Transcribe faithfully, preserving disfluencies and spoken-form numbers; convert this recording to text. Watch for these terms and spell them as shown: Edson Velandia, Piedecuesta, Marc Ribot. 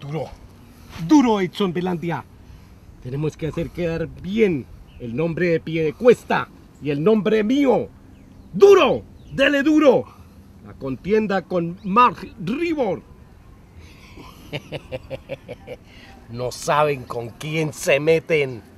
Duro, duro Edson Velandia. Tenemos que hacer quedar bien el nombre de Piedecuesta y el nombre mío. ¡Duro! ¡Dele duro! La contienda con Marc Ribot. No saben con quién se meten.